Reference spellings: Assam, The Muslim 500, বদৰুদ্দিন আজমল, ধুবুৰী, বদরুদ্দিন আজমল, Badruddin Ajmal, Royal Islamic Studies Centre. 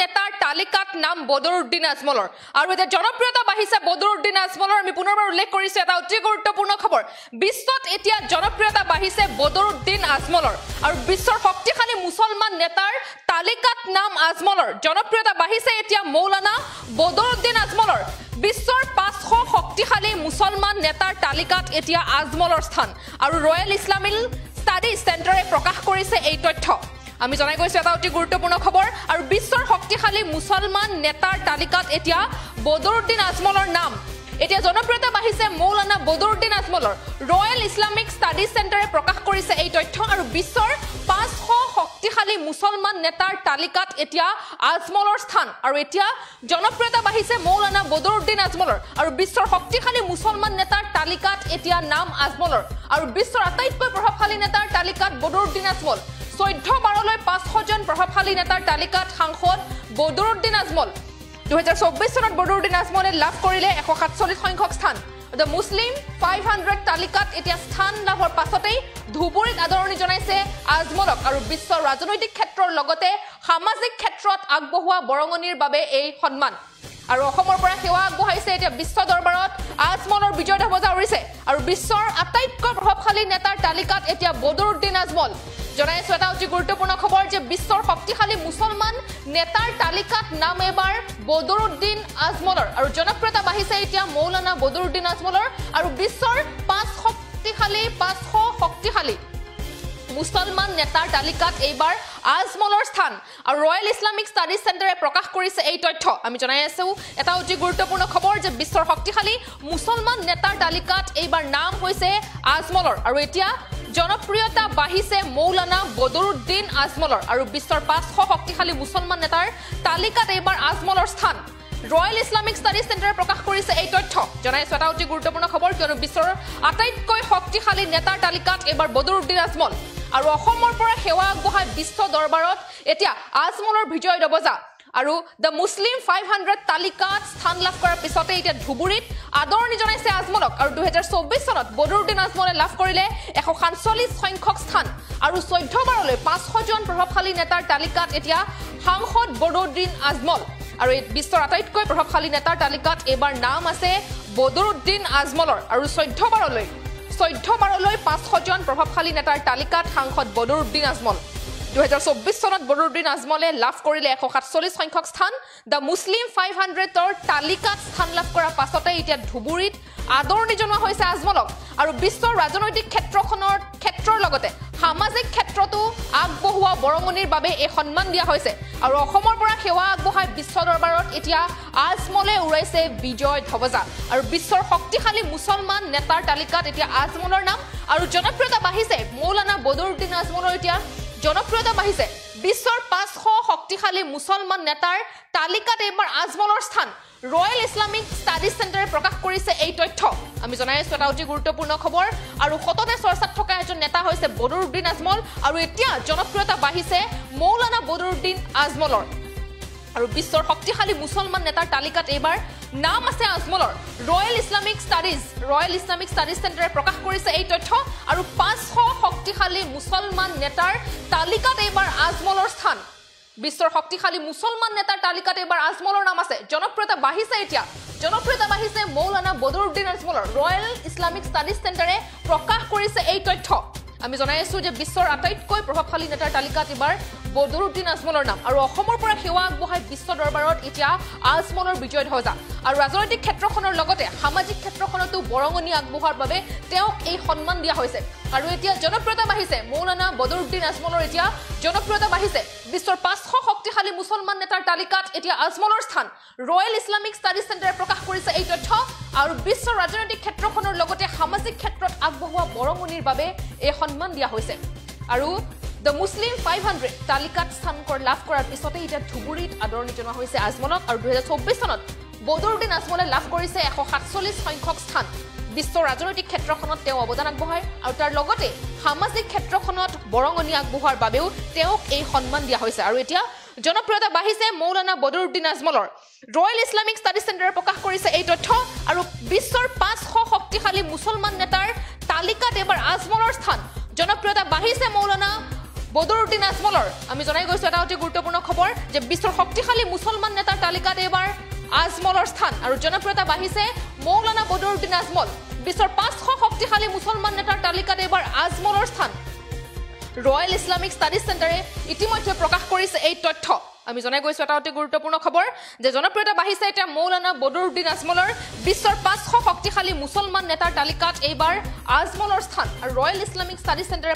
নেতাৰ তালিকাত নাম বদৰুদ্দিন আজমলৰ আৰু এটা জনপ্ৰিয়তা বাহিছে বদৰুদ্দিন আজমলৰ আমি পুনৰবাৰ উল্লেখ কৰিছো এটা অতি গুৰুত্বপূৰ্ণ খবৰ বিশ্বত এতিয়া জনপ্ৰিয়তা বাহিছে বদৰুদ্দিন আজমলৰ আৰু বিশ্বৰ শক্তিশালী মুছলমান নেতাৰ তালিকাত নাম আজমলৰ জনপ্ৰিয়তা বাহিছে এতিয়া মৌলানা বদৰুদ্দিন আজমলৰ বিশ্বৰ 500 শক্তিশালী মুছলমান নেতাৰ তালিকাত এতিয়া আজমলৰ স্থান আৰু ৰয়েল ইছলামিক স্টাডিজ সেন্টাৰে প্ৰকাশ কৰিছে এই তথ্য আমি জনাই কৈছো এটা অতি গুৰুত্বপূৰ্ণ খবৰ আৰু বিশ্বৰ শক্তিশালী মুছলমান নেতাৰ তালিকাত এতিয়া বদৰুদ্দিন আজমলৰ নাম এতিয়া জনপ্ৰিয়তা বাহিছে মৌলানা বদৰুদ্দিন আজমলৰ ৰয়েল ইছলামিক স্টাডিজ সেন্টাৰে প্ৰকাশ কৰিছে এই তথ্য আৰু বিশ্বৰ 500 শক্তিশালী মুছলমান নেতাৰ তালিকাত এতিয়া আজমলৰ স্থান আৰু এতিয়া জনপ্ৰিয়তা বাহিছে মৌলানা বদৰুদ্দিন আজমলৰ আৰু বিশ্বৰ শক্তিশালী মুছলমান নেতাৰ তালিকাত এতিয়া নাম আজমলৰ আৰু বিশ্বৰ আটাইতকৈ প্ৰভাৱশালী নেতাৰ তালিকাত বদৰুদ্দিন আজমল 14 500 জন প্ৰভাৱশালী নেতাৰ তালিকাত সাংসদ বদৰুদ্দিন আজমল 2024 চনত বদৰুদ্দিন আজমলে লাভ কৰিলে 147 সংখ্যক স্থান The Muslim 500 তালিকাত এতিয়া স্থান লাভৰ পাছতেই ধুবুৰীক আদৰণি জনাইছে আজমলক আৰু বিশ্ব ৰাজনৈতিক ক্ষেত্ৰৰ লগতে সামাজিক ক্ষেত্ৰত আগবঢ়োৱা বৰঙনিৰ বাবে এই সন্মান আৰু অসমৰ পৰা সেৱা আগবঢ়াইছে এতিয়া বিশ্ব দৰবাৰত আজমলৰ বিজয় ধ্বজা উৰিছে আৰু বিশ্বৰ আটাইতকৈ প্ৰভাৱশালী নেতাৰ তালিকাত এতিয়া বদৰুদ্দিন আজমল জনাইছো এটা অতি গুৰুত্বপূৰ্ণ খবৰ যে বিশ্বৰ শক্তিশালী মুছলমান নেতাৰ তালিকাত নাম এবাৰ বদৰুদ্দিন আজমলৰ আৰু জনপ্ৰিয়তা বাহিছে এতিয়া মৌলানা বদৰুদ্দিন আজমলৰ আৰু বিশ্বৰ 500 শক্তিশালী মুছলমান নেতাৰ তালিকাত এইবাৰ আজমলৰ স্থান আৰু ৰয়েল ইছলামিক ষ্টাডিজ সেন্টাৰে প্ৰকাশ কৰিছে এই তথ্য আমি জনাই আছো এটা অতি গুৰুত্বপূৰ্ণ খবৰ যে বিশ্বৰ শক্তিশালী মুছলমান নেতাৰ তালিকাত এইবাৰ নাম হৈছে আজমলৰ আৰু এতিয়া জনপ্ৰিয়তা বাহিছে মৌলানা বদৰুদ্দিন আজমলৰ আৰু বিশ্বৰ 500 শক্তিশালী মুছলমান নেতাৰ তালিকাত এইবাৰ আজমলৰ স্থান ৰয়্যাল ইসলামিক স্টাডিজ সেন্টাৰে প্ৰকাশ কৰেছে এই তথ্য জানাইছো এটা অতি গুৰুত্বপূৰ্ণ খবৰ কিয়নো বিশ্বৰ আটাইতকৈ শক্তিশালী নেতাৰ তালিকাত এবাৰ বদৰুদ্দিন আজমল আৰু অসমৰ পৰা সেৱা আগবঢ়াই বিশ্ব দৰবাৰত এতিয়া আজমলৰ বিজয় ধ্বজা আৰু দ্য মুছলিম 500 তালিকাত স্থান লাভ কৰাৰ পিছতে এতিয়া ধুবুৰীত আদৰণি জনাইছে আজমলক আৰু 2024 চনত বদৰুদ্দিন আজমলে লাভ কৰিলে 147 সংখ্যক স্থান আৰু 14 বাৰলৈ 500 জন প্ৰভাৱশালী নেতাৰ তালিকাত এতিয়া সাংসদ বদৰুদ্দিন আজমল আৰু বিশ্বৰ আটাইতকৈ প্ৰভাৱশালী নেতাৰ তালিকাত এবাৰ নাম আছে বদৰুদ্দিন আজমলৰ আৰু 14 বাৰলৈ 500 জন প্ৰভাৱশালী নেতাৰ তালিকাত সাংসদ বদৰুদ্দিন আজমল 2024 চনত বদৰুদ্দিন আজমলে লাভ কৰিলে 147 সংখ্যক স্থান দ্য মুছলিম 500ৰ তালিকাত স্থান লাভ কৰাৰ পাছতে এতিয়া ধুবুৰীত আদৰণি জনোৱা হৈছে আজমলক আৰু বিশ্বৰ ৰাজনৈতিক ক্ষেত্ৰৰ লগতে সামাজিক ক্ষেত্ৰতো আগবঢ়োৱা বৰঙনিৰ বাবে এই সন্মান দিয়া হৈছে আৰু অসমৰ পৰা সেৱা আগবঢ়াই বিশ্ব দৰবাৰত এতিয়া আজমলে উৰাইছে বিজয় ধ্বজা আৰু বিশ্বৰ শক্তিশালী মুছলমান নেতাৰ তালিকাত এতিয়া আজমলৰ নাম আৰু জনপ্ৰিয়তা বাহিছে মৌলানা বদৰুদ্দিন আজমলৰ এতিয়া জনপ্ৰিয়তা বাহিছে বিশ্বৰ 500 শক্তিশালী মুছলমান নেতাৰ তালিকাত এবাৰ আজমলৰ স্থান রয়্যাল ইসলামিক স্টাডিজ সেন্টারে প্রকাশ করেছে এই তথ্য আমি জানাইছো এটা অতি গুরুত্বপূর্ণ খবর আর সততে চর্চাত থকা একজন নেতা হয়েছে বদরুদ্দিন আজমল আর এতিয়া জনপ্রিয়তা বাহিছে মৌলানা বদরুদ্দিন আজমলৰ আৰু বিশ্বৰ শক্তিশালী মুছলমান নেতাৰ তালিকাত এবাৰ নাম আছে আজমলৰ ৰয়্যাল ইসলামিক স্টাডিজ সেন্টাৰে প্ৰকাশ কৰেছে এই তথ্য আৰ 500 শক্তিশালী মুছলমান নেতাৰ তালিকাত এবাৰ আজমলৰ স্থান বিশ্বৰ শক্তিশালী মুছলমান নেতাৰ তালিকাত এবাৰ আজমলৰ নাম আছে জনপ্ৰিয়তা বাহিছে মৌলানা বদৰুদ্দিন আজমলৰ ৰয়্যাল ইসলামিক স্টাডিজ সেন্টাৰে প্ৰকাশ কৰেছে এই তথ্য আমি জনাইছো যে বিশ্বৰ আটাইতকৈ প্ৰভাৱশালী নেতাৰ তালিকাত এবাৰ বদৰুদ্দিন আজমলৰ নাম আৰু অসমৰ পৰা সেৱা আগবঢ়াই বিশ্ব দৰবাৰত এতিয়া আজমলৰ বিজয় ধ্বজা আৰু ৰাজনৈতিক ক্ষেত্ৰখনৰ লগতে সামাজিক ক্ষেত্ৰখনতো বৰঙনি আগবঢ়োৱাৰ বাবে তেওঁক এই সন্মান দিয়া হৈছে আৰু এতিয়া জনপ্ৰিয়তা বাহিছে মৌলানা বদৰুদ্দিন আজমলৰ এতিয়া জনপ্ৰিয়তা বাহিছে বিশ্বৰ 500 শক্তিশালী মুছলমান নেতাৰ তালিকাত এতিয়া আজমলৰ স্থান ৰয়্যাল ইছলামিক ষ্টাডিজ সেন্টাৰে প্ৰকাশ কৰিছে এই তথ্য আৰু বিশ্বৰ ৰাজনৈতিক ক্ষেত্ৰখনৰ লগতে সামাজিক ক্ষেত্ৰত আগবঢ়োৱা বৰঙনিৰ বাবে এই সন্মান দিয়া হৈছে আৰু The Muslim 500 তালিকাত স্থান লাভ কৰাৰ পিছতে এতিয়া ধুবুৰীত আদৰণি জনোৱা হৈছে আজমলক আৰু 2024 চনত বদৰুদ্দিন আজমলে লাভ কৰিছে 147 সংখ্যক স্থান বিশ্বৰ ৰাজনৈতিক ক্ষেত্ৰখনত তেওঁ অৱদান আগবঢ়ায় আৰু তাৰ লগতে সামাজিক ক্ষেত্ৰখনত বৰঙনি আগবঢ়োৱাৰ বাবেও তেওঁক এই সন্মান দিয়া হৈছে আৰু এতিয়া জনপ্ৰিয়তা বাহিছে মৌলানা বদৰুদ্দিন আজমলৰ ৰয়্যাল ইছলামিক ষ্টাডিজ সেন্টাৰে প্ৰকাশ কৰিছে এই তথ্য আৰু বিশ্বৰ 500 শক্তিশালী মুছলমান নেতাৰ তালিকাত এবাৰ আজমলৰ স্থান জনপ্ৰিয়তা বাহিছে মৌলানা Badruddin Ajmal আমি জনাই গৈছো এটা অতি গুৰুত্বপূৰ্ণ খবৰ যে বিশ্বৰ শক্তিশালী মুসলমান নেতাৰ তালিকাত এবাৰ আজমলৰ স্থান আৰু জনপ্ৰিয়তা বাঢ়িছে মৌলানা Badruddin Ajmal বিশ্বৰ 500 শক্তিশালী মুসলমান নেতাৰ তালিকাত এবাৰ আজমলৰ স্থান Royal Islamic Studies Centre ইতিমধ্যে প্ৰকাশ কৰিছে এই তথ্য আমি জনাই গৈছো এটা অতি গুৰুত্বপূৰ্ণ খবৰ যে জনপ্ৰিয়তা বাঢ়িছে এটা মৌলানা Badruddin Ajmal বিশ্বৰ 500 শক্তিশালী মুসলমান নেতাৰ তালিকাত এবাৰ আজমলৰ স্থান আৰু Royal Islamic Studies Centre